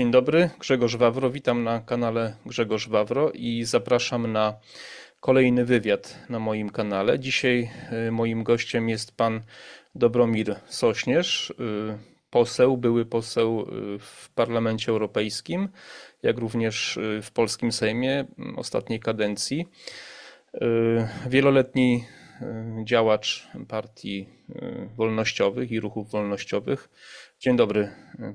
Dzień dobry, Grzegorz Wawro. Witam na kanale Grzegorz Wawro i zapraszam na kolejny wywiad na moim kanale. Dzisiaj moim gościem jest pan Dobromir Sośnierz, poseł, były poseł w Parlamencie Europejskim, jak również w polskim Sejmie ostatniej kadencji. Wieloletni działacz partii wolnościowych i ruchów wolnościowych. Dzień dobry,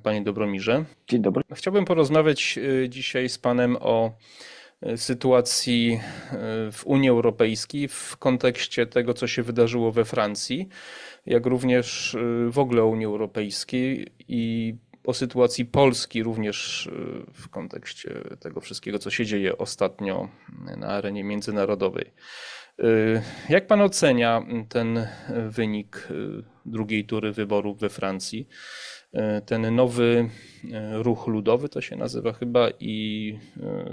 panie Dobromirze. Dzień dobry. Chciałbym porozmawiać dzisiaj z panem o sytuacji w Unii Europejskiej w kontekście tego, co się wydarzyło we Francji, jak również w ogóle Unii Europejskiej i o sytuacji Polski również w kontekście tego wszystkiego, co się dzieje ostatnio na arenie międzynarodowej. Jak pan ocenia ten wynik drugiej tury wyborów we Francji? Ten nowy ruch ludowy, to się nazywa chyba, i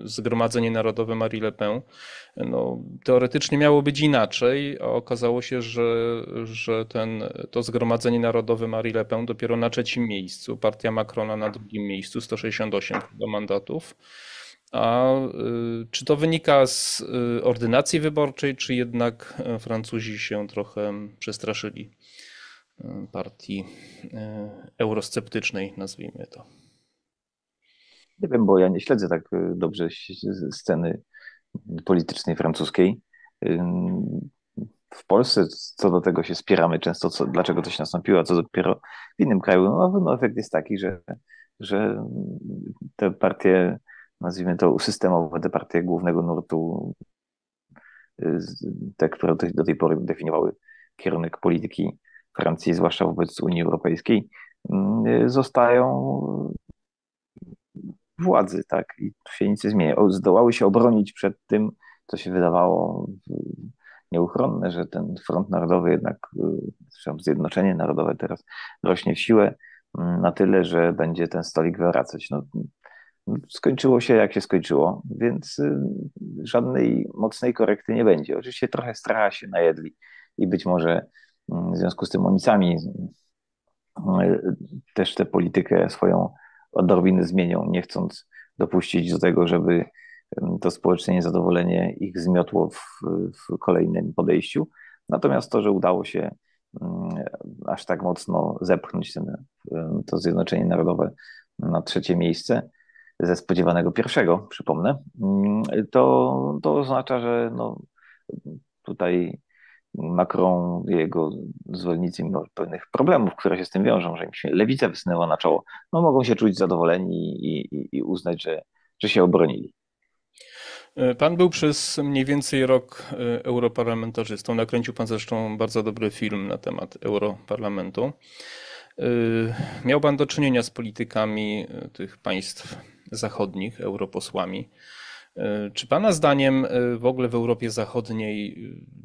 Zgromadzenie Narodowe Marie Le Pen. No, teoretycznie miało być inaczej, a okazało się, że to Zgromadzenie Narodowe Marie Le Pen dopiero na trzecim miejscu, partia Macrona na drugim miejscu, 168 do mandatów. A czy to wynika z ordynacji wyborczej, czy jednak Francuzi się trochę przestraszyli partii eurosceptycznej, nazwijmy to? Nie wiem, bo ja nie śledzę tak dobrze sceny politycznej francuskiej. W Polsce co do tego się spieramy często, dlaczego to się nastąpiło, a co dopiero w innym kraju. No, efekt jest taki, że te partie, nazwijmy to systemowe, te partie głównego nurtu, te, które do tej pory definiowały kierunek polityki Francji, zwłaszcza wobec Unii Europejskiej, zostają władzy, tak? I tu się nic nie zmienia. Zdołały się obronić przed tym, co się wydawało nieuchronne, że ten front narodowy jednak, Zjednoczenie Narodowe teraz rośnie w siłę na tyle, że będzie ten stolik wracać. No, skończyło się jak się skończyło, więc żadnej mocnej korekty nie będzie. Oczywiście trochę stracha się najedli i być może w związku z tym oni sami też tę politykę swoją odrobinę zmienią, nie chcąc dopuścić do tego, żeby to społeczne niezadowolenie ich zmiotło w kolejnym podejściu. Natomiast to, że udało się aż tak mocno zepchnąć to Zjednoczenie Narodowe na trzecie miejsce ze spodziewanego pierwszego, przypomnę, to oznacza, że no, tutaj Macron i jego zwolennicy, mimo pewnych problemów, które się z tym wiążą, że im się lewica wysunęła na czoło, no mogą się czuć zadowoleni i uznać, że się obronili. Pan był przez mniej więcej rok europarlamentarzystą. Nakręcił pan zresztą bardzo dobry film na temat europarlamentu. Miał pan do czynienia z politykami tych państw zachodnich, europosłami. Czy pana zdaniem w ogóle w Europie Zachodniej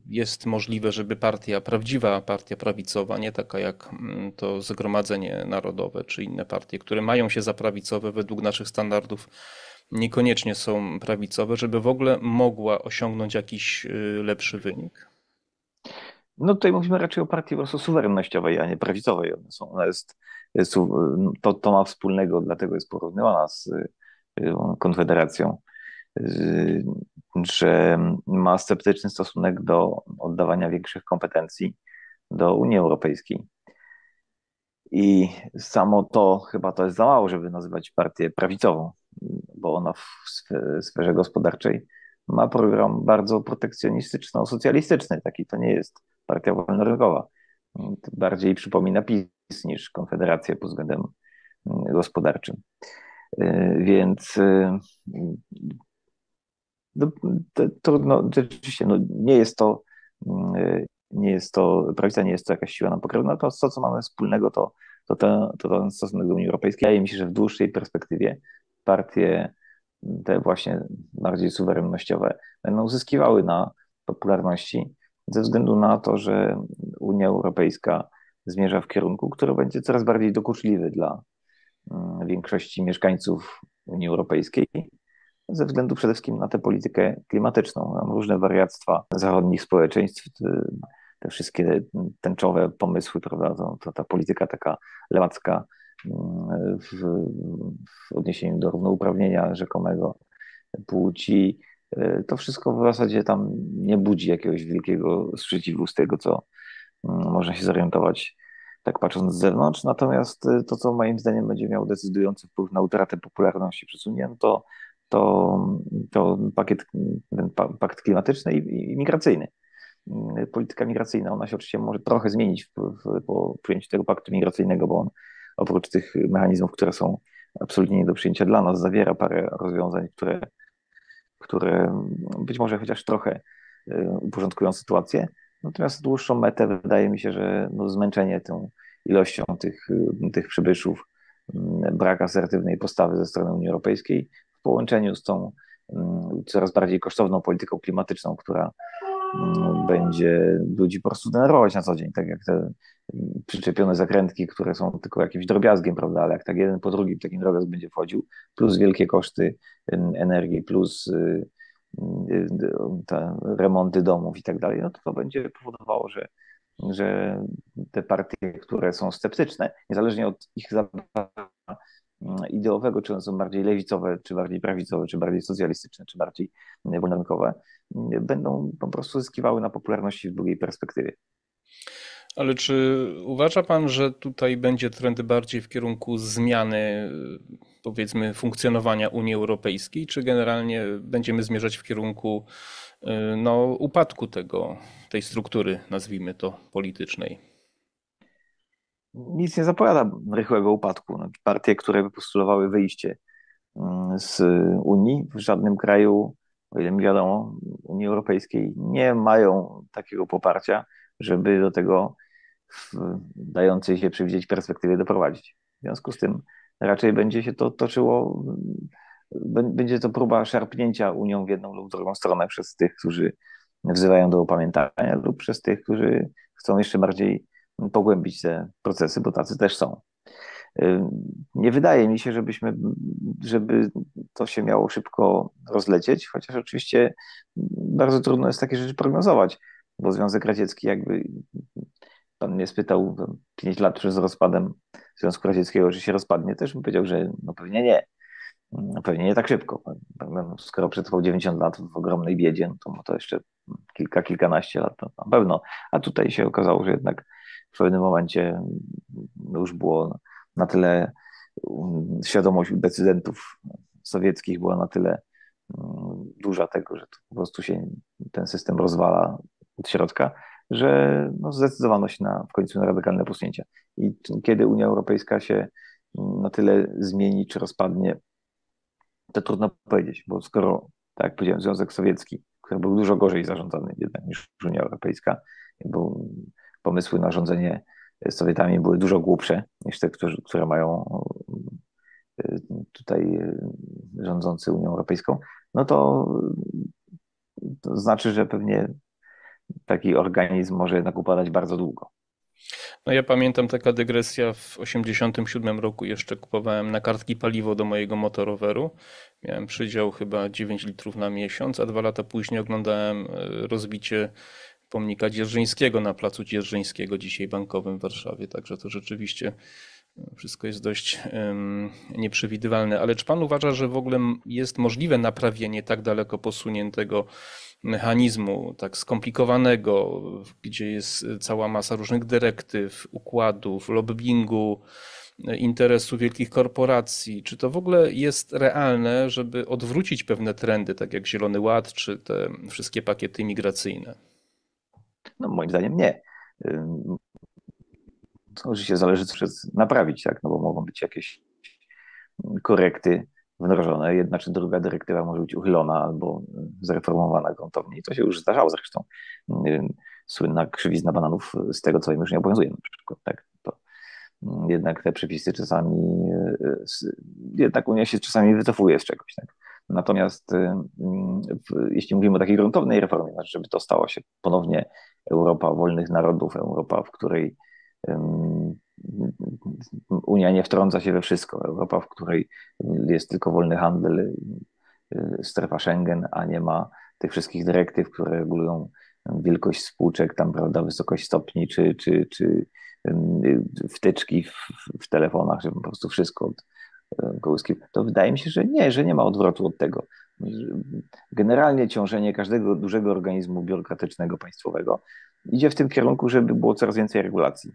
jest możliwe, żeby partia, prawdziwa partia prawicowa, nie taka jak to Zgromadzenie Narodowe czy inne partie, które mają się za prawicowe według naszych standardów, niekoniecznie są prawicowe, żeby w ogóle mogła osiągnąć jakiś lepszy wynik? No tutaj mówimy raczej o partii po prostu suwerennościowej, a nie prawicowej. To ma wspólnego, dlatego jest porównywana z Konfederacją, że ma sceptyczny stosunek do oddawania większych kompetencji do Unii Europejskiej. I samo to chyba to jest za mało, żeby nazywać partię prawicową, bo ona w sferze gospodarczej ma program bardzo protekcjonistyczno-socjalistyczny. Taki to nie jest partia wolnorynkowa. Bardziej przypomina PiS niż Konfederację pod względem gospodarczym. Więc trudno, rzeczywiście no, nie jest to prawica, nie jest to jakaś siła na pokrewna. Natomiast to, co mamy wspólnego, to ten stosunek do Unii Europejskiej. Wydaje mi się, że w dłuższej perspektywie partie te właśnie bardziej suwerennościowe będą uzyskiwały na popularności ze względu na to, że Unia Europejska zmierza w kierunku, który będzie coraz bardziej dokuczliwy dla większości mieszkańców Unii Europejskiej, ze względu przede wszystkim na tę politykę klimatyczną. Różne wariactwa zachodnich społeczeństw, te wszystkie tęczowe pomysły, prawda, ta polityka taka lewacka w odniesieniu do równouprawnienia rzekomego płci, to wszystko w zasadzie tam nie budzi jakiegoś wielkiego sprzeciwu z tego, co można się zorientować, tak patrząc z zewnątrz. Natomiast to, co moim zdaniem będzie miało decydujący wpływ na utratę popularności przez Unię, to pakt klimatyczny i migracyjny. Polityka migracyjna, ona się oczywiście może trochę zmienić po przyjęciu tego paktu migracyjnego, bo on oprócz tych mechanizmów, które są absolutnie nie do przyjęcia dla nas, zawiera parę rozwiązań, które być może chociaż trochę uporządkują sytuację. Natomiast dłuższą metę wydaje mi się, że zmęczenie tą ilością tych przybyszów, brak asertywnej postawy ze strony Unii Europejskiej w połączeniu z tą coraz bardziej kosztowną polityką klimatyczną, która będzie ludzi po prostu denerwować na co dzień, tak jak te przyczepione zakrętki, które są tylko jakimś drobiazgiem, prawda, ale jak tak jeden po drugim taki drobiazg będzie wchodził, plus wielkie koszty energii, plus te remonty domów i tak dalej, no to będzie powodowało, że te partie, które są sceptyczne, niezależnie od ich zabarwienia ideowego, czy one są bardziej lewicowe, czy bardziej prawicowe, czy bardziej socjalistyczne, czy bardziej wolnorynkowe, będą po prostu zyskiwały na popularności w długiej perspektywie. Ale czy uważa pan, że tutaj będzie trend bardziej w kierunku zmiany, powiedzmy, funkcjonowania Unii Europejskiej, czy generalnie będziemy zmierzać w kierunku upadku tej struktury, nazwijmy to, politycznej? Nic nie zapowiada rychłego upadku. Partie, które postulowały wyjście z Unii, w żadnym kraju, o ile mi wiadomo, Unii Europejskiej nie mają takiego poparcia, żeby do tego w dającej się przewidzieć perspektywie doprowadzić. W związku z tym raczej będzie się to toczyło, będzie to próba szarpnięcia Unią w jedną lub drugą stronę przez tych, którzy wzywają do opamiętania, lub przez tych, którzy chcą jeszcze bardziej pogłębić te procesy, bo tacy też są. Nie wydaje mi się, żeby to się miało szybko rozlecieć, chociaż oczywiście bardzo trudno jest takie rzeczy prognozować, bo Związek Radziecki, jakby pan mnie spytał 5 lat przed rozpadem Związku Radzieckiego, czy się rozpadnie, też bym powiedział, że pewnie nie tak szybko. Skoro przetrwał 90 lat w ogromnej biedzie, to jeszcze kilkanaście lat to na pewno. A tutaj się okazało, że jednak w pewnym momencie już było na tyle, świadomość decydentów sowieckich była na tyle duża tego, że to po prostu się ten system rozwala od środka, że zdecydowano się w końcu na radykalne posunięcia. I kiedy Unia Europejska się na tyle zmieni czy rozpadnie, to trudno powiedzieć, bo skoro, tak jak powiedziałem, Związek Sowiecki, który był dużo gorzej zarządzany jednak niż Unia Europejska, bo pomysły na rządzenie Sowietami były dużo głupsze niż te, które mają tutaj rządzący Unią Europejską, to znaczy, że pewnie taki organizm może jednak upadać bardzo długo. Ja pamiętam, taka dygresja, w 1987 roku jeszcze kupowałem na kartki paliwo do mojego motoroweru. Miałem przydział chyba 9 litrów na miesiąc, a 2 lata później oglądałem rozbicie pomnika Dzierżyńskiego na placu Dzierżyńskiego, dzisiaj Bankowym w Warszawie. Także to rzeczywiście wszystko jest dość nieprzewidywalne. Ale czy pan uważa, że w ogóle jest możliwe naprawienie tak daleko posuniętego mechanizmu, tak skomplikowanego, gdzie jest cała masa różnych dyrektyw, układów, lobbingu, interesu wielkich korporacji? Czy to w ogóle jest realne, żeby odwrócić pewne trendy, tak jak Zielony Ład, czy te wszystkie pakiety migracyjne? Moim zdaniem nie. To oczywiście zależy, co naprawić, tak? Bo mogą być jakieś korekty wdrożone. Jedna czy druga dyrektywa może być uchylona albo zreformowana gruntownie. I to się już zdarzało zresztą. Słynna krzywizna bananów, z tego co im już nie obowiązuje na przykład. Tak? To jednak te przepisy jednak Unia się czasami wycofuje z czegoś. Tak? Natomiast jeśli mówimy o takiej gruntownej reformie, znaczy żeby to stało się ponownie Europa wolnych narodów, Europa, w której Unia nie wtrąca się we wszystko, Europa, w której jest tylko wolny handel, strefa Schengen, a nie ma tych wszystkich dyrektyw, które regulują wielkość spółczek, tam, prawda, wysokość stopni, czy wtyczki w telefonach, żeby po prostu wszystko od kołyski, to wydaje mi się, że nie ma odwrotu od tego. Generalnie ciążenie każdego dużego organizmu biurokratycznego, państwowego idzie w tym kierunku, żeby było coraz więcej regulacji.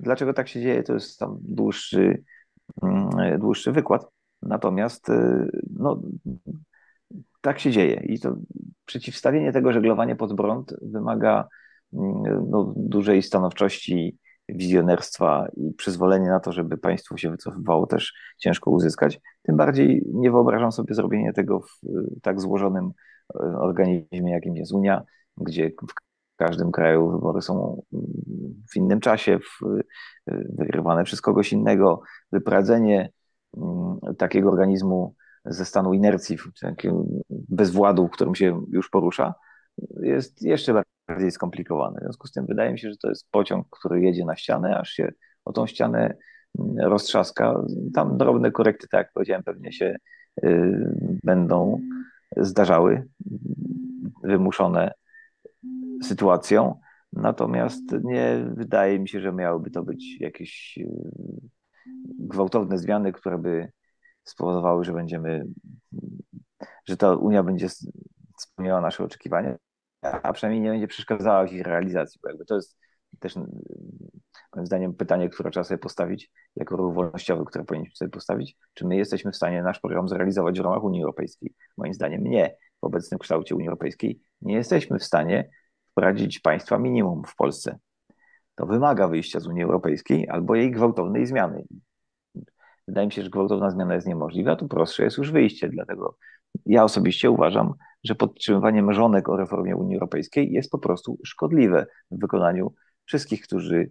Dlaczego tak się dzieje, to jest tam dłuższy wykład, natomiast no, tak się dzieje i to przeciwstawienie tego żeglowania pod prąd wymaga no, dużej stanowczości, wizjonerstwa i przyzwolenie na to, żeby państwo się wycofywało, też ciężko uzyskać. Tym bardziej nie wyobrażam sobie zrobienia tego w tak złożonym organizmie, jakim jest Unia, gdzie w każdym kraju wybory są w innym czasie, wygrywane przez kogoś innego. Wyprowadzenie takiego organizmu ze stanu inercji, takiego bezwładu, w którym się już porusza, jest jeszcze bardziej skomplikowany. W związku z tym wydaje mi się, że to jest pociąg, który jedzie na ścianę, aż się o tą ścianę roztrzaska. Tam drobne korekty, tak jak powiedziałem, pewnie się będą zdarzały, wymuszone sytuacją. Natomiast nie wydaje mi się, że miałyby to być jakieś gwałtowne zmiany, które by spowodowały, że że ta Unia będzie spełniała nasze oczekiwania, a przynajmniej nie będzie przeszkadzała w ich realizacji, bo jakby to jest też moim zdaniem pytanie, które trzeba sobie postawić jako ruch wolnościowy, które powinniśmy sobie postawić, czy my jesteśmy w stanie nasz program zrealizować w ramach Unii Europejskiej. Moim zdaniem nie. W obecnym kształcie Unii Europejskiej nie jesteśmy w stanie wprowadzić państwa minimum w Polsce. To wymaga wyjścia z Unii Europejskiej albo jej gwałtownej zmiany. Wydaje mi się, że gwałtowna zmiana jest niemożliwa, to prostsze jest już wyjście, dlatego ja osobiście uważam, że podtrzymywanie mrzonek o reformie Unii Europejskiej jest po prostu szkodliwe w wykonaniu wszystkich, którzy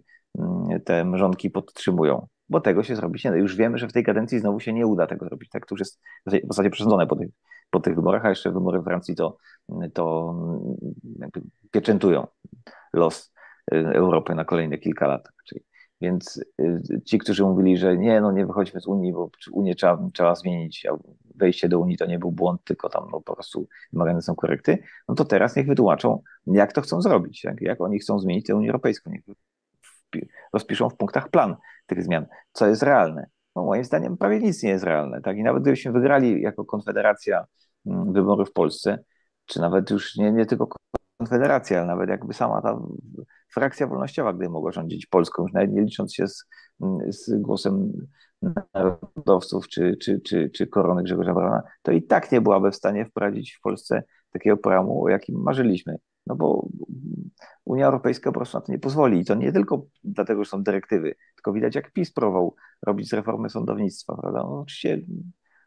te mrzonki podtrzymują, bo tego się zrobić nie da. Już wiemy, że w tej kadencji znowu się nie uda tego zrobić. Tak, to już jest w zasadzie przesądzone po tych wyborach, a jeszcze wybory Francji to jakby pieczętują los Europy na kolejne kilka lat. Więc ci, którzy mówili, że nie wychodźmy z Unii, bo Unię trzeba zmienić, a wejście do Unii to nie był błąd, tylko tam no, po prostu wymagane są korekty, no to teraz niech wytłumaczą, jak to chcą zrobić, jak oni chcą zmienić tę Unię Europejską. Niech rozpiszą w punktach plan tych zmian, co jest realne. No, moim zdaniem prawie nic nie jest realne. Tak? I nawet gdybyśmy wygrali jako Konfederacja wybory w Polsce, czy nawet już nie tylko Konfederacja, ale nawet jakby sama ta frakcja wolnościowa, gdy mogła rządzić Polską, już nawet nie licząc się z głosem narodowców czy korony Grzegorza Brauna, to i tak nie byłaby w stanie wprowadzić w Polsce takiego programu, o jakim marzyliśmy. No bo Unia Europejska po prostu na to nie pozwoli. I to nie tylko dlatego, że są dyrektywy, tylko widać, jak PiS próbował robić reformę sądownictwa, prawda? No, oczywiście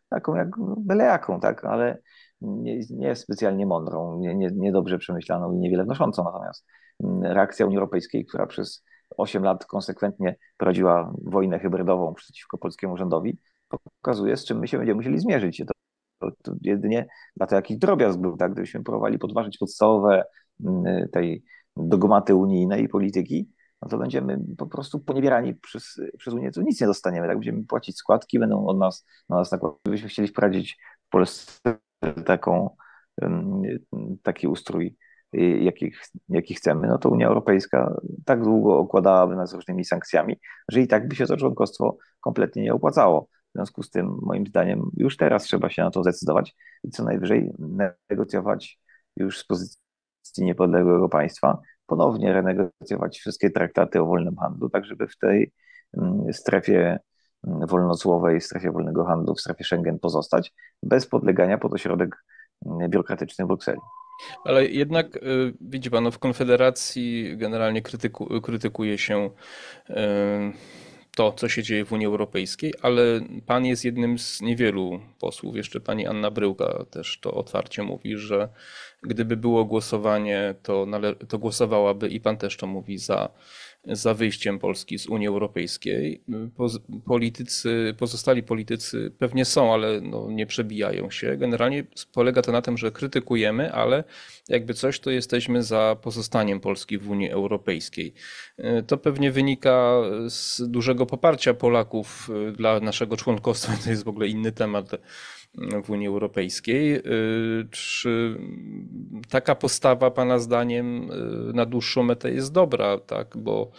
taką jak byle jaką, tak? Ale nie specjalnie mądrą, niedobrze przemyślaną i niewiele wnoszącą. Natomiast reakcja Unii Europejskiej, która przez 8 lat konsekwentnie prowadziła wojnę hybrydową przeciwko polskiemu rządowi, pokazuje, z czym my się będziemy musieli zmierzyć. To jedynie na to jakiś drobiazg był, tak? Gdybyśmy próbowali podważyć podstawowe tej dogmaty unijnej polityki, no to będziemy po prostu poniewierani przez Unię, to nic nie dostaniemy. Tak? Będziemy płacić składki, będą na nas nakładać. Gdybyśmy chcieli wprowadzić w Polsce taki ustrój, jaki chcemy, no to Unia Europejska tak długo okładałaby nas różnymi sankcjami, że i tak by się to członkostwo kompletnie nie opłacało. W związku z tym, moim zdaniem, już teraz trzeba się na to zdecydować i co najwyżej negocjować już z pozycji niepodległego państwa, ponownie renegocjować wszystkie traktaty o wolnym handlu, tak żeby w tej strefie wolnocłowej, strefie wolnego handlu, w strefie Schengen pozostać, bez podlegania pod ośrodek biurokratyczny w Brukseli. Ale jednak, widzi pan, w Konfederacji generalnie krytykuje się to, co się dzieje w Unii Europejskiej, ale pan jest jednym z niewielu posłów, jeszcze pani Anna Bryłka też to otwarcie mówi, że gdyby było głosowanie, to głosowałaby, i pan też to mówi, za wyjściem Polski z Unii Europejskiej. Pozostali politycy pewnie są, ale no nie przebijają się. Generalnie polega to na tym, że krytykujemy, ale jakby coś, to jesteśmy za pozostaniem Polski w Unii Europejskiej. To pewnie wynika z dużego poparcia Polaków dla naszego członkostwa. To jest w ogóle inny temat, w Unii Europejskiej. Czy taka postawa pana zdaniem na dłuższą metę jest dobra, tak? Bo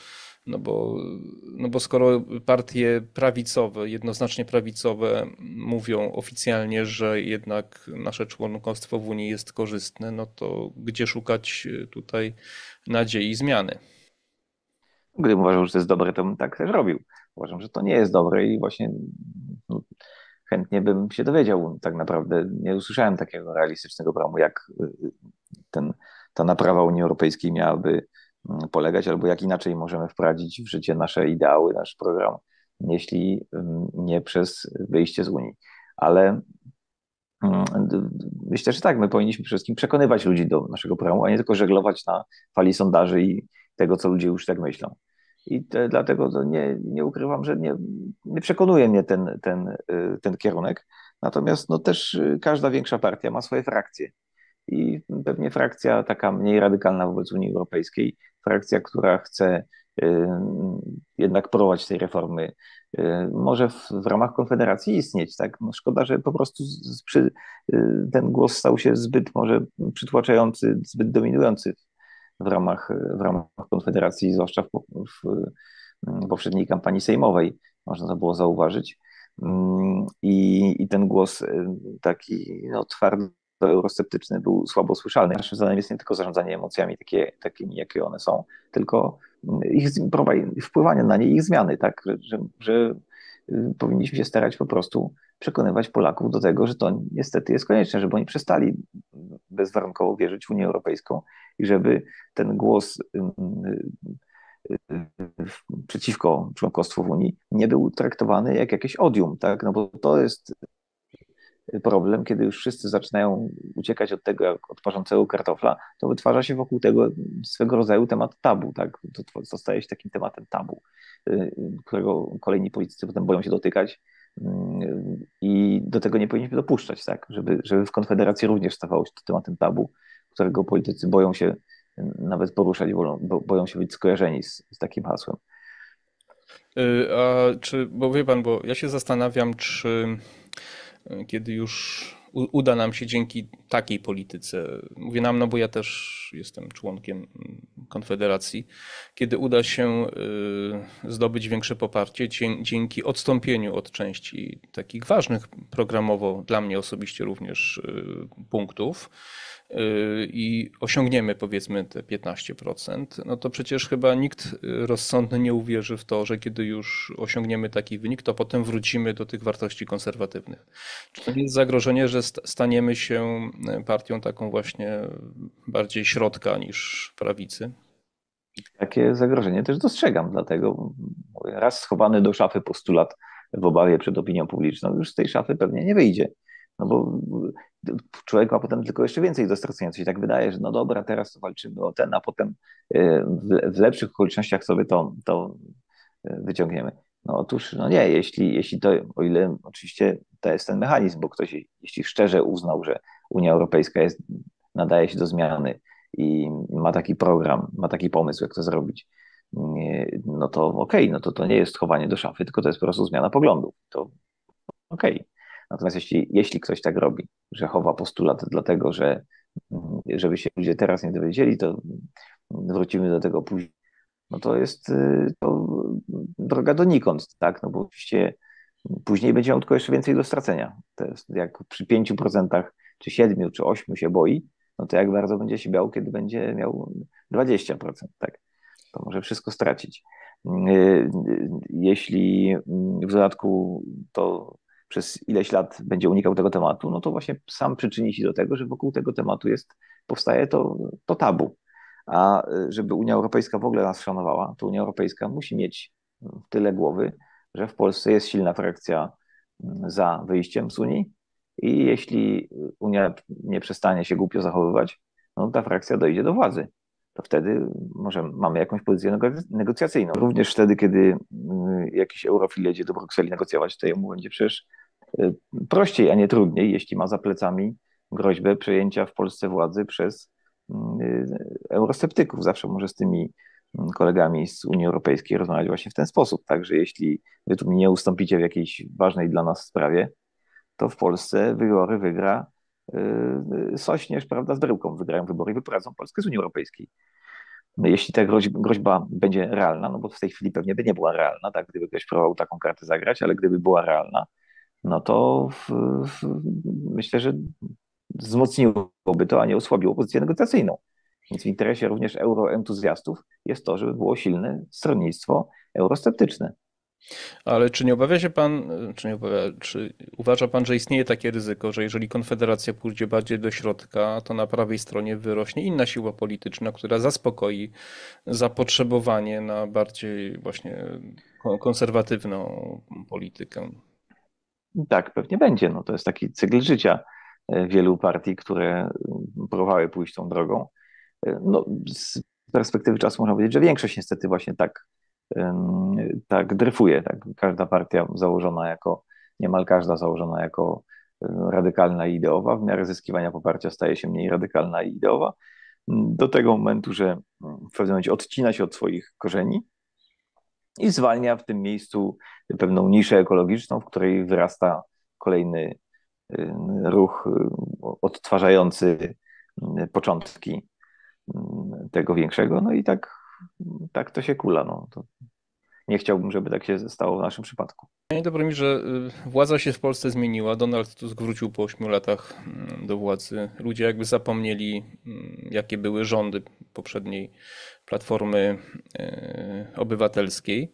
skoro partie prawicowe, jednoznacznie prawicowe mówią oficjalnie, że jednak nasze członkostwo w Unii jest korzystne, no to gdzie szukać tutaj nadziei zmiany? Gdybym uważał, że to jest dobre, to bym tak też robił. Uważam, że to nie jest dobre i właśnie chętnie bym się dowiedział. Tak naprawdę nie usłyszałem takiego realistycznego programu, jak ta naprawa Unii Europejskiej miałaby polegać, albo jak inaczej możemy wprowadzić w życie nasze ideały, nasz program, jeśli nie przez wyjście z Unii. Ale myślę, że tak, my powinniśmy przede wszystkim przekonywać ludzi do naszego programu, a nie tylko żeglować na fali sondaży i tego, co ludzie już tak myślą. I dlatego to nie ukrywam, że nie przekonuje mnie ten kierunek. Natomiast no, też każda większa partia ma swoje frakcje. I pewnie frakcja taka mniej radykalna wobec Unii Europejskiej, frakcja, która chce jednak prowadzić tej reformy, może w ramach Konfederacji istnieć. Tak? No, szkoda, że po prostu ten głos stał się zbyt może przytłaczający, zbyt dominujący w ramach Konfederacji, zwłaszcza w poprzedniej kampanii sejmowej, można to było zauważyć. I ten głos taki no, twardy, eurosceptyczny był słabo słyszalny. Naszym zadaniem jest nie tylko zarządzanie emocjami takimi, jakie one są, tylko ich wpływanie na nie, ich zmiany, tak, że powinniśmy się starać po prostu przekonywać Polaków do tego, że to niestety jest konieczne, żeby oni przestali bezwarunkowo wierzyć w Unię Europejską i żeby ten głos przeciwko członkostwu w Unii nie był traktowany jak jakieś odium, tak, no bo to jest problem, kiedy już wszyscy zaczynają uciekać od tego, jak od parzącego kartofla, to wytwarza się wokół tego swego rodzaju temat tabu, tak? To staje się takim tematem tabu, którego kolejni politycy potem boją się dotykać i do tego nie powinniśmy dopuszczać, tak? Żeby w Konfederacji również stawało się to tematem tabu, którego politycy boją się nawet poruszać, boją się być skojarzeni z takim hasłem. Bo wie pan, bo ja się zastanawiam, czy kiedy już uda nam się dzięki takiej polityce, mówię nam, no bo ja też jestem członkiem Konfederacji, kiedy uda się zdobyć większe poparcie dzięki odstąpieniu od części takich ważnych programowo, dla mnie osobiście również, punktów i osiągniemy powiedzmy te 15%, no to przecież chyba nikt rozsądny nie uwierzy w to, że kiedy już osiągniemy taki wynik, to potem wrócimy do tych wartości konserwatywnych. Czy to jest zagrożenie, że staniemy się partią taką właśnie bardziej środka niż prawicy? Takie zagrożenie też dostrzegam, dlatego raz schowany do szafy postulat w obawie przed opinią publiczną, już z tej szafy pewnie nie wyjdzie. No bo człowiek ma potem tylko jeszcze więcej do stracenia, co się tak wydaje, że no dobra, teraz walczymy o ten, a potem w lepszych okolicznościach sobie to wyciągniemy. No otóż, no nie, jeśli to, o ile oczywiście to jest ten mechanizm, bo ktoś, jeśli szczerze uznał, że Unia Europejska nadaje się do zmiany i ma taki program, ma taki pomysł, jak to zrobić, no to okej, no to nie jest chowanie do szafy, tylko to jest po prostu zmiana poglądów, to okej. Natomiast jeśli ktoś tak robi, że chowa postulat dlatego, że żeby się ludzie teraz nie dowiedzieli, to wrócimy do tego później, no to jest to droga donikąd, tak? No bo oczywiście później będzie miał tylko jeszcze więcej do stracenia. To jest jak przy 5%, czy 7%, czy 8% się boi, no to jak bardzo będzie się bał, kiedy będzie miał 20%, tak? To może wszystko stracić. Jeśli w dodatku to przez ileś lat będzie unikał tego tematu, no to właśnie sam przyczyni się do tego, że wokół tego tematu powstaje to tabu. A żeby Unia Europejska w ogóle nas szanowała, to Unia Europejska musi mieć tyle głowy, że w Polsce jest silna frakcja za wyjściem z Unii i jeśli Unia nie przestanie się głupio zachowywać, no ta frakcja dojdzie do władzy. To wtedy może mamy jakąś pozycję negocjacyjną. Również wtedy, kiedy jakiś eurofil jedzie do Brukseli negocjować, to jemu będzie przecież prościej, a nie trudniej, jeśli ma za plecami groźbę przejęcia w Polsce władzy przez eurosceptyków. Zawsze może z tymi kolegami z Unii Europejskiej rozmawiać właśnie w ten sposób. Także jeśli wy tu nie ustąpicie w jakiejś ważnej dla nas sprawie, to w Polsce wybory wygra Sośnierz, prawda, z Bryłką wygrają wybory i wyprowadzą Polskę z Unii Europejskiej. Jeśli ta groźba będzie realna, no bo w tej chwili pewnie by nie była realna, tak, gdyby ktoś próbował taką kartę zagrać, ale gdyby była realna, no to myślę, że wzmocniłoby to, a nie osłabiło pozycję negocjacyjną. Więc w interesie również euroentuzjastów jest to, żeby było silne stronnictwo eurosceptyczne. Ale czy nie obawia się pan, czy uważa pan, że istnieje takie ryzyko, że jeżeli Konfederacja pójdzie bardziej do środka, to na prawej stronie wyrośnie inna siła polityczna, która zaspokoi zapotrzebowanie na bardziej właśnie konserwatywną politykę? Tak, pewnie będzie. No, to jest taki cykl życia wielu partii, które próbowały pójść tą drogą. No, z perspektywy czasu można powiedzieć, że większość niestety właśnie tak dryfuje. Tak. Każda partia założona jako, niemal każda założona jako radykalna i ideowa, w miarę zyskiwania poparcia staje się mniej radykalna i ideowa. Do tego momentu, że w pewnym momencie odcina się od swoich korzeni i zwalnia w tym miejscu pewną niszę ekologiczną, w której wyrasta kolejny ruch odtwarzający początki tego większego. No i tak to się kula. No. To nie chciałbym, żeby tak się stało w naszym przypadku. Panie Dobromirze, władza się w Polsce zmieniła. Donald Tusk wrócił po 8 latach do władzy. Ludzie jakby zapomnieli, jakie były rządy poprzedniej Platformy Obywatelskiej.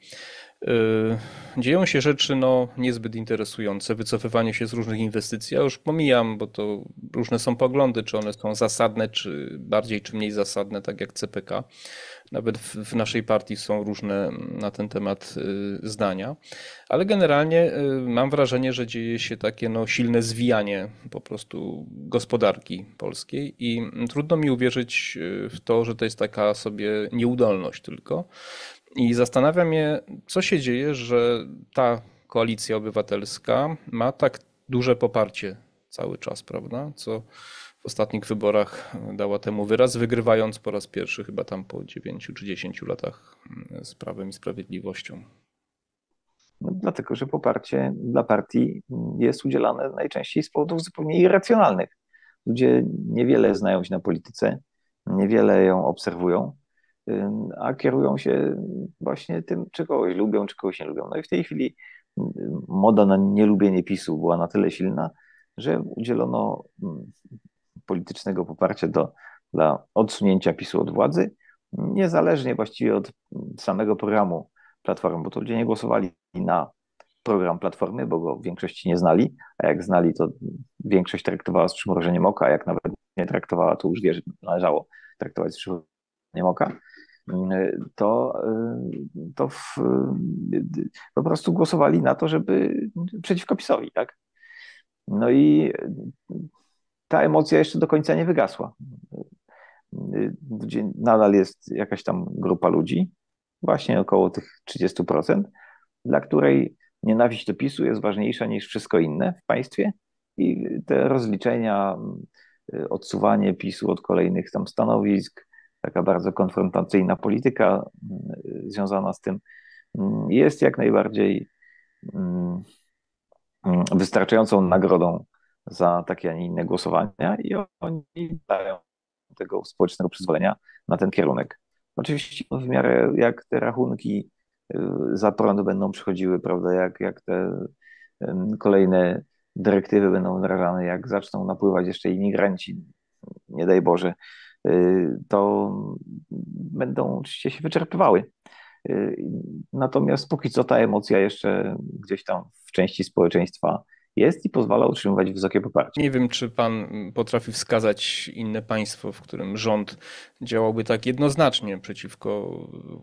Dzieją się rzeczy niezbyt interesujące, wycofywanie się z różnych inwestycji. Ja już pomijam, bo to różne są poglądy, czy one są zasadne, czy bardziej, czy mniej zasadne, tak jak CPK. Nawet w naszej partii są różne na ten temat zdania. Ale generalnie mam wrażenie, że dzieje się takie silne zwijanie po prostu gospodarki polskiej i trudno mi uwierzyć w to, że to jest taka sobie nieudolność tylko. I zastanawia mnie, co się dzieje, że ta koalicja obywatelska ma tak duże poparcie cały czas, prawda? Co w ostatnich wyborach dała temu wyraz, wygrywając po raz pierwszy chyba tam po 9 czy 10 latach z Prawem i Sprawiedliwością. No, dlatego, że poparcie dla partii jest udzielane najczęściej z powodów zupełnie irracjonalnych. Ludzie niewiele znają się na polityce, niewiele ją obserwują, a kierują się właśnie tym, czy kogoś lubią, czy kogoś nie lubią. No i w tej chwili moda na nielubienie PiS-u była na tyle silna, że udzielono politycznego poparcia dla odsunięcia PiS-u od władzy, niezależnie właściwie od samego programu Platformy, bo to ludzie nie głosowali na program Platformy, bo go w większości nie znali, a jak znali, to większość traktowała z przymrożeniem oka, a jak nawet nie traktowała, to już wie, że należało traktować z przymrożeniem oka, to po prostu głosowali na to, żeby przeciwko PiS-owi, tak? No i ta emocja jeszcze do końca nie wygasła. Nadal jest jakaś tam grupa ludzi, właśnie około tych 30%, dla której nienawiść do PiS-u jest ważniejsza niż wszystko inne w państwie i te rozliczenia, odsuwanie PiS-u od kolejnych tam stanowisk, taka bardzo konfrontacyjna polityka związana z tym jest jak najbardziej wystarczającą nagrodą za takie, a nie inne głosowania i oni dają tego społecznego przyzwolenia na ten kierunek. Oczywiście w miarę jak te rachunki za prąd będą przychodziły, prawda, jak te kolejne dyrektywy będą wdrażane, jak zaczną napływać jeszcze imigranci, nie daj Boże, to będą oczywiście się wyczerpywały. Natomiast póki co ta emocja jeszcze gdzieś tam w części społeczeństwa jest i pozwala utrzymywać wysokie poparcie. Nie wiem, czy pan potrafi wskazać inne państwo, w którym rząd działałby tak jednoznacznie przeciwko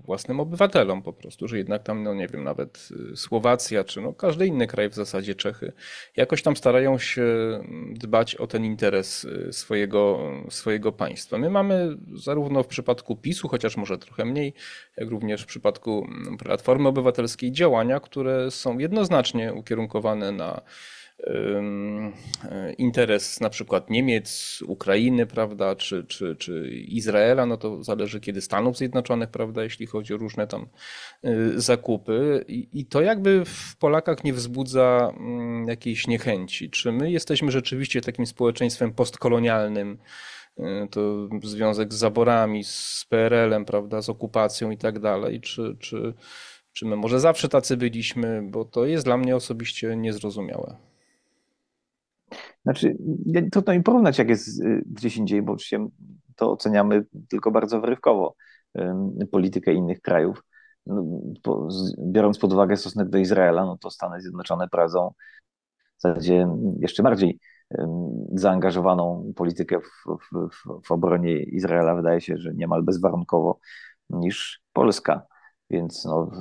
własnym obywatelom po prostu, że jednak tam, nie wiem, nawet Słowacja, czy każdy inny kraj w zasadzie, Czechy, jakoś tam starają się dbać o ten interes swojego państwa. My mamy zarówno w przypadku PiS-u, chociaż może trochę mniej, jak również w przypadku Platformy Obywatelskiej działania, które są jednoznacznie ukierunkowane na interes na przykład Niemiec, Ukrainy, prawda, czy Izraela, no to zależy kiedy Stanów Zjednoczonych, prawda, jeśli chodzi o różne tam zakupy. I to jakby w Polakach nie wzbudza jakiejś niechęci. Czy my jesteśmy rzeczywiście takim społeczeństwem postkolonialnym, to związek z zaborami, z PRL-em, prawda, z okupacją i tak dalej, czy my może zawsze tacy byliśmy, bo to jest dla mnie osobiście niezrozumiałe. Znaczy, trudno im porównać, jak jest gdzieś indziej, bo oczywiście to oceniamy tylko bardzo wyrywkowo politykę innych krajów. Biorąc pod uwagę stosunek do Izraela, no to Stany Zjednoczone prowadzą w zasadzie jeszcze bardziej zaangażowaną politykę w obronie Izraela, wydaje się, że niemal bezwarunkowo, niż Polska. Więc no,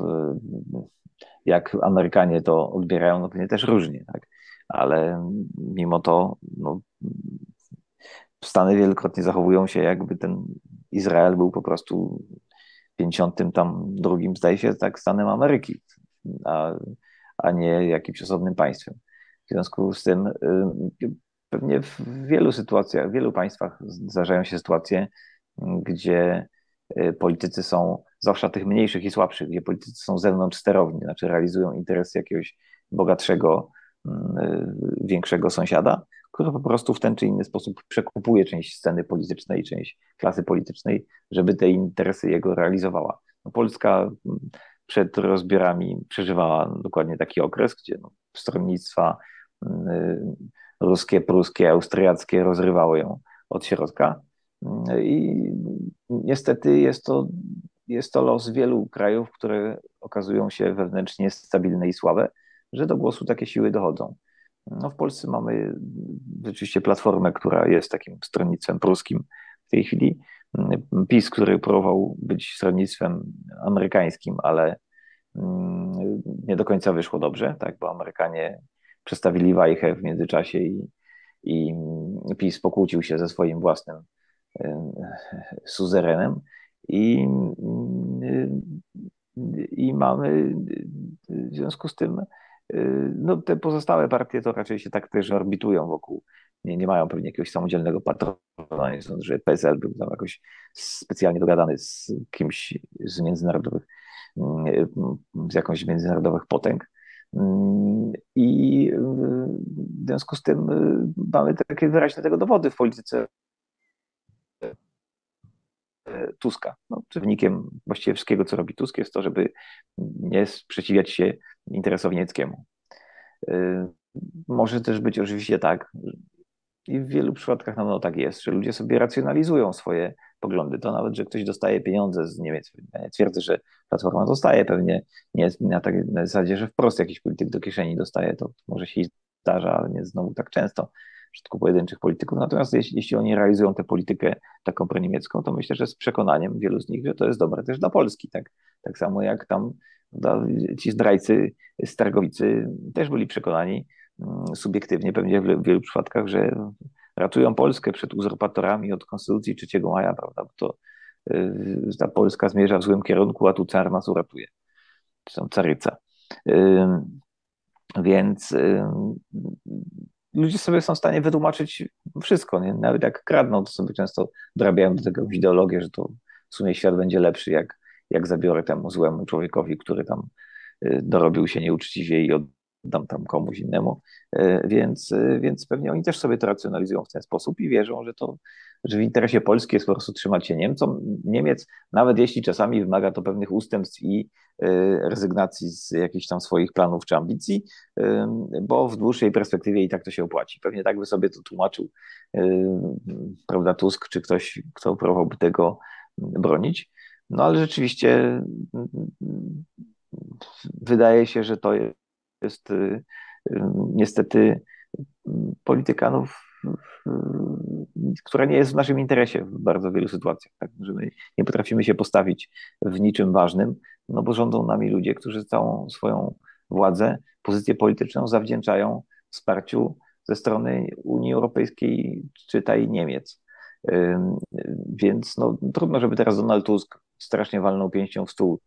jak Amerykanie to odbierają, no pewnie też różnie, tak? Ale mimo to no, Stany wielokrotnie zachowują się, jakby ten Izrael był po prostu 52, zdaje się, tak, stanem Ameryki, a nie jakimś osobnym państwem. W związku z tym pewnie w wielu sytuacjach, w wielu państwach zdarzają się sytuacje, gdzie politycy są, zwłaszcza tych mniejszych i słabszych, gdzie politycy są zewnątrz sterowni, znaczy realizują interesy jakiegoś bogatszego, większego sąsiada, który po prostu w ten czy inny sposób przekupuje część sceny politycznej, część klasy politycznej, żeby te interesy jego realizowała. No, Polska przed rozbiorami przeżywała dokładnie taki okres, gdzie no, stronnictwa ruskie, pruskie, austriackie rozrywały ją od środka i niestety jest to los wielu krajów, które okazują się wewnętrznie stabilne i słabe, że do głosu takie siły dochodzą. No, w Polsce mamy rzeczywiście Platformę, która jest takim stronnictwem pruskim w tej chwili. PiS, który próbował być stronnictwem amerykańskim, ale nie do końca wyszło dobrze, tak, bo Amerykanie przestawili wajchę w międzyczasie i PiS pokłócił się ze swoim własnym suzerenem i mamy w związku z tym no, te pozostałe partie to raczej się tak też orbitują wokół, nie mają pewnie jakiegoś samodzielnego patrona, nie sądzę, że PSL był tam jakoś specjalnie dogadany z kimś z jakąś międzynarodowych potęg. I w związku z tym mamy takie wyraźne tego dowody w polityce Tuska. No, wynikiem właściwie wszystkiego, co robi Tusk, jest to, żeby nie sprzeciwiać się interesowi niemieckiemu. Może też być oczywiście tak, i w wielu przypadkach na pewno tak jest, że ludzie sobie racjonalizują swoje poglądy. To nawet, że ktoś dostaje pieniądze z Niemiec. Ja twierdzę, że Platforma dostaje pewnie, nie na zasadzie, że wprost jakiś polityk do kieszeni dostaje, to może się zdarza, ale nie znowu tak często w przypadku pojedynczych polityków. Natomiast jeśli oni realizują tę politykę taką proniemiecką, to myślę, że z przekonaniem wielu z nich, że to jest dobre też dla Polski. Tak samo jak tam ci zdrajcy z Targowicy też byli przekonani subiektywnie pewnie w wielu przypadkach, że ratują Polskę przed uzurpatorami od Konstytucji III Maja, prawda? Bo to ta Polska zmierza w złym kierunku, a tu car nas uratuje. Czy tam caryca. Więc ludzie sobie są w stanie wytłumaczyć wszystko. Nie? Nawet jak kradną, to sobie często dorabiają do tego ideologię, że to w sumie świat będzie lepszy, jak zabiorę temu złemu człowiekowi, który tam dorobił się nieuczciwie i oddam tam komuś innemu. Więc pewnie oni też sobie to racjonalizują w ten sposób i wierzą, że w interesie Polski jest po prostu trzymać się Niemiec, nawet jeśli czasami wymaga to pewnych ustępstw i rezygnacji z jakichś tam swoich planów czy ambicji, bo w dłuższej perspektywie i tak to się opłaci. Pewnie tak by sobie to tłumaczył, prawda, Tusk, czy ktoś, kto próbowałby tego bronić. No ale rzeczywiście wydaje się, że to jest niestety politykanów, która nie jest w naszym interesie w bardzo wielu sytuacjach, tak? Że my nie potrafimy się postawić w niczym ważnym, no bo rządzą nami ludzie, którzy całą swoją władzę, pozycję polityczną zawdzięczają wsparciu ze strony Unii Europejskiej, czytaj Niemiec. Więc no, trudno, żeby teraz Donald Tusk strasznie walnął pięścią w stół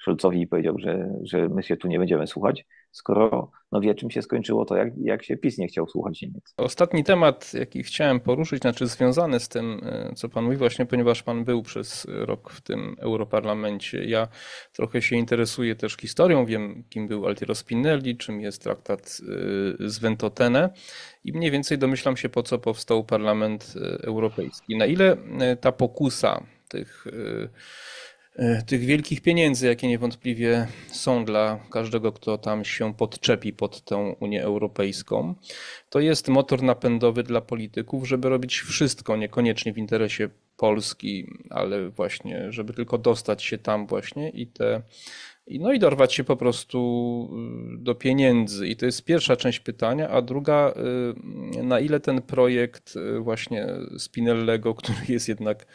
Scholzowi i powiedział, że my się tu nie będziemy słuchać, skoro no wie, czym się skończyło to, jak się PiS nie chciał słuchać Niemiec. Ostatni temat, jaki chciałem poruszyć, znaczy związany z tym, co pan mówi właśnie, ponieważ pan był przez rok w tym Europarlamencie. Ja trochę się interesuję też historią, wiem, kim był Altiero Spinelli, czym jest traktat z Ventotene i mniej więcej domyślam się, po co powstał Parlament Europejski. Na ile ta pokusa tych wielkich pieniędzy, jakie niewątpliwie są dla każdego, kto tam się podczepi pod tą Unię Europejską, to jest motor napędowy dla polityków, żeby robić wszystko, niekoniecznie w interesie Polski, ale właśnie, żeby tylko dostać się tam właśnie i dorwać się po prostu do pieniędzy. I to jest pierwsza część pytania, a druga, na ile ten projekt właśnie Spinellego, który jest jednak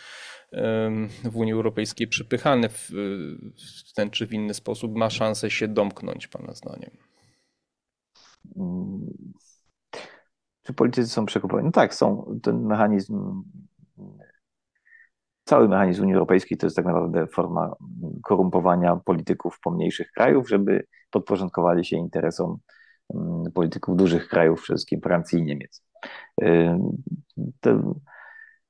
w Unii Europejskiej przypychany w ten czy w inny sposób, ma szansę się domknąć, pana zdaniem? Czy politycy są przekupani? No tak, są. Ten mechanizm, cały mechanizm Unii Europejskiej to jest tak naprawdę forma korumpowania polityków pomniejszych krajów, żeby podporządkowali się interesom polityków dużych krajów, przede wszystkim Francji i Niemiec.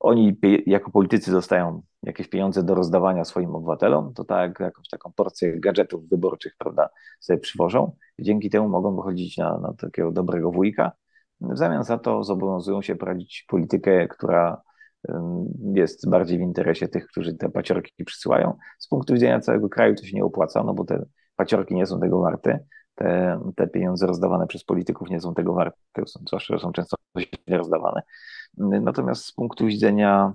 Oni jako politycy dostają jakieś pieniądze do rozdawania swoim obywatelom, to tak jakąś taką porcję gadżetów wyborczych, prawda, sobie przywożą. Dzięki temu mogą wychodzić na takiego dobrego wujka. W zamian za to zobowiązują się prowadzić politykę, która jest bardziej w interesie tych, którzy te paciorki przysyłają. Z punktu widzenia całego kraju to się nie opłaca, no bo te paciorki nie są tego warte. Te pieniądze rozdawane przez polityków nie są tego warte, zwłaszcza, że są często źle rozdawane. Natomiast z punktu widzenia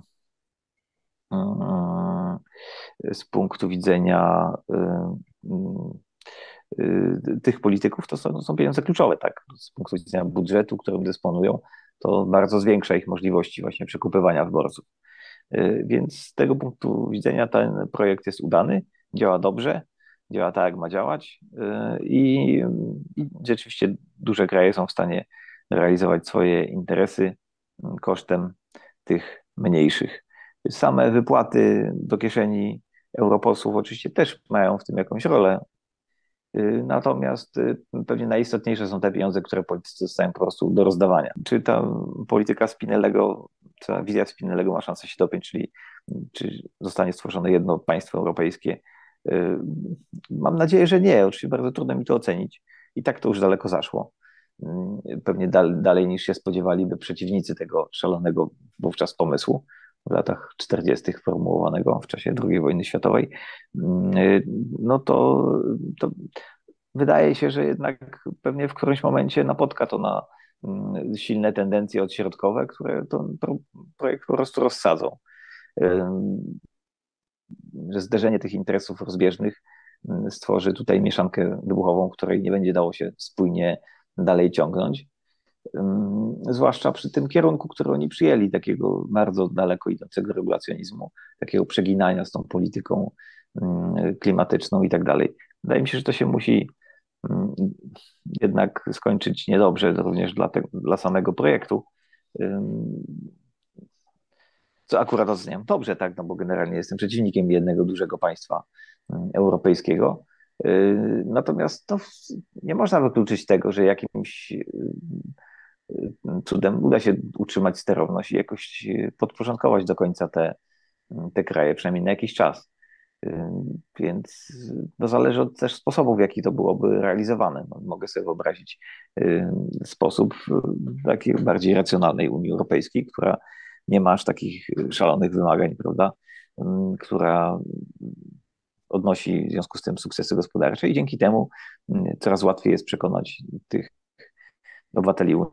tych polityków to są pieniądze kluczowe, tak? Z punktu widzenia budżetu, którym dysponują, to bardzo zwiększa ich możliwości właśnie przekupywania wyborców. Więc z tego punktu widzenia ten projekt jest udany, działa dobrze. Działa tak, jak ma działać i rzeczywiście duże kraje są w stanie realizować swoje interesy kosztem tych mniejszych. Same wypłaty do kieszeni europosłów oczywiście też mają w tym jakąś rolę, natomiast pewnie najistotniejsze są te pieniądze, które politycy dostają po prostu do rozdawania. Czy ta polityka Spinellego, ta wizja Spinellego ma szansę się dopiąć, czyli czy zostanie stworzone jedno państwo europejskie? Mam nadzieję, że nie. Oczywiście bardzo trudno mi to ocenić. I tak to już daleko zaszło. Pewnie dalej niż się spodziewaliby przeciwnicy tego szalonego wówczas pomysłu w latach 40. formułowanego w czasie II wojny światowej. No to wydaje się, że jednak pewnie w którymś momencie napotka to na silne tendencje odśrodkowe, które ten projekt po prostu rozsadzą. Że zderzenie tych interesów rozbieżnych stworzy tutaj mieszankę wybuchową, której nie będzie dało się spójnie dalej ciągnąć. Zwłaszcza przy tym kierunku, który oni przyjęli, takiego bardzo daleko idącego regulacjonizmu, takiego przeginania z tą polityką klimatyczną i tak dalej. Wydaje mi się, że to się musi jednak skończyć niedobrze, również dla samego projektu. Co akurat oceniam dobrze, tak, no bo generalnie jestem przeciwnikiem jednego dużego państwa europejskiego. Natomiast to nie można wykluczyć tego, że jakimś cudem uda się utrzymać sterowność i jakoś podporządkować do końca te kraje, przynajmniej na jakiś czas. Więc to zależy od też sposobów, w jaki to byłoby realizowane. Mogę sobie wyobrazić sposób takiej bardziej racjonalnej Unii Europejskiej, która nie ma aż takich szalonych wymagań, prawda, która odnosi w związku z tym sukcesy gospodarcze i dzięki temu coraz łatwiej jest przekonać tych obywateli, którzy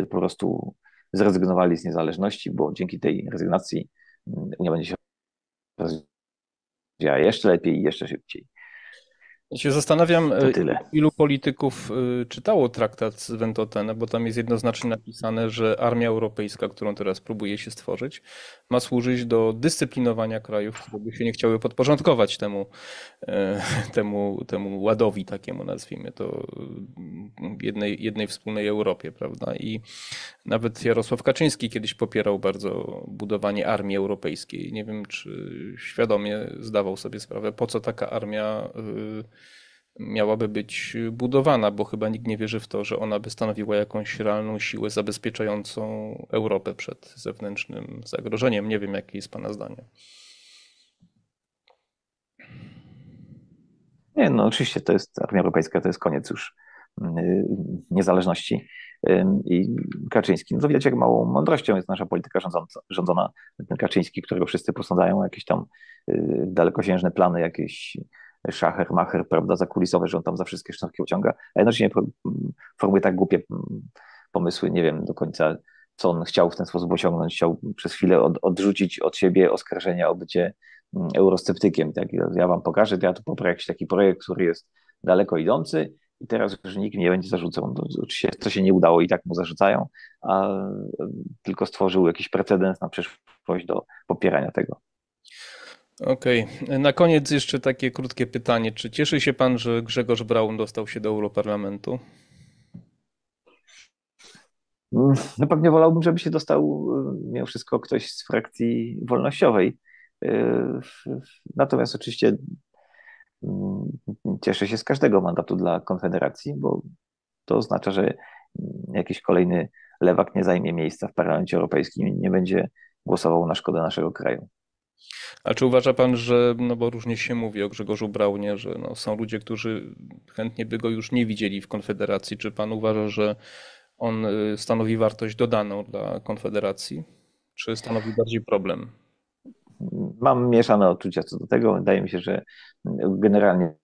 się po prostu zrezygnowali z niezależności, bo dzięki tej rezygnacji Unia będzie się rozwijała jeszcze lepiej i jeszcze szybciej. Ja się zastanawiam, ilu polityków czytało traktat z Ventotene, bo tam jest jednoznacznie napisane, że armia europejska, którą teraz próbuje się stworzyć, ma służyć do dyscyplinowania krajów, które by się nie chciały podporządkować temu ładowi takiemu, nazwijmy to, jednej wspólnej Europie, prawda? I nawet Jarosław Kaczyński kiedyś popierał bardzo budowanie armii europejskiej. Nie wiem, czy świadomie zdawał sobie sprawę, po co taka armia miałaby być budowana, bo chyba nikt nie wierzy w to, że ona by stanowiła jakąś realną siłę zabezpieczającą Europę przed zewnętrznym zagrożeniem. Nie wiem, jakie jest Pana zdanie. Nie, no oczywiście to jest Armia Europejska, to jest koniec już niezależności i Kaczyński. No to widać, jak małą mądrością jest nasza polityka rządzona. Ten Kaczyński, którego wszyscy posądzają, jakieś tam dalekosiężne plany, jakieś szacher, macher, prawda, zakulisowe, że on tam za wszystkie sznurki uciąga, a jednocześnie formułuje tak głupie pomysły, nie wiem do końca, co on chciał w ten sposób osiągnąć. Chciał przez chwilę odrzucić od siebie oskarżenia o bycie eurosceptykiem. Tak? Ja wam pokażę, ja tu poprawię jakiś taki projekt, który jest daleko idący i teraz już nikt nie będzie zarzucał. Oczywiście to się nie udało i tak mu zarzucają, a tylko stworzył jakiś precedens na przyszłość do popierania tego. Okej. Na koniec jeszcze takie krótkie pytanie. Czy cieszy się pan, że Grzegorz Braun dostał się do Europarlamentu? No pewnie wolałbym, żeby się dostał mimo wszystko ktoś z frakcji wolnościowej. Natomiast oczywiście cieszę się z każdego mandatu dla Konfederacji, bo to oznacza, że jakiś kolejny lewak nie zajmie miejsca w Parlamencie Europejskim i nie będzie głosował na szkodę naszego kraju. A czy uważa pan, że, no bo różnie się mówi o Grzegorzu Braunie, że no są ludzie, którzy chętnie by go już nie widzieli w Konfederacji. Czy pan uważa, że on stanowi wartość dodaną dla Konfederacji? Czy stanowi bardziej problem? Mam mieszane odczucia co do tego. Wydaje mi się, że generalnie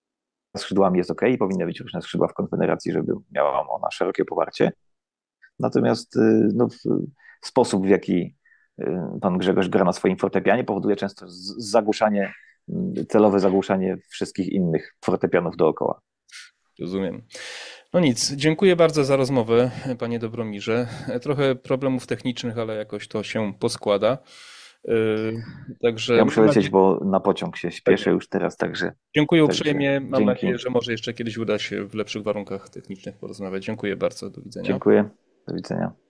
skrzydłami jest okej. Powinny być różne skrzydła w Konfederacji, żeby miała ona szerokie poparcie. Natomiast no, sposób, w jaki pan Grzegorz gra na swoim fortepianie, powoduje często zagłuszanie, celowe zagłuszanie wszystkich innych fortepianów dookoła. Rozumiem. No nic, dziękuję bardzo za rozmowę, panie Dobromirze. Trochę problemów technicznych, ale jakoś to się poskłada. Także ja muszę lecieć, bo na pociąg się śpieszę już teraz, także... Dziękuję uprzejmie. Mam nadzieję, że może jeszcze kiedyś uda się w lepszych warunkach technicznych porozmawiać. Dziękuję bardzo. Do widzenia. Dziękuję. Do widzenia.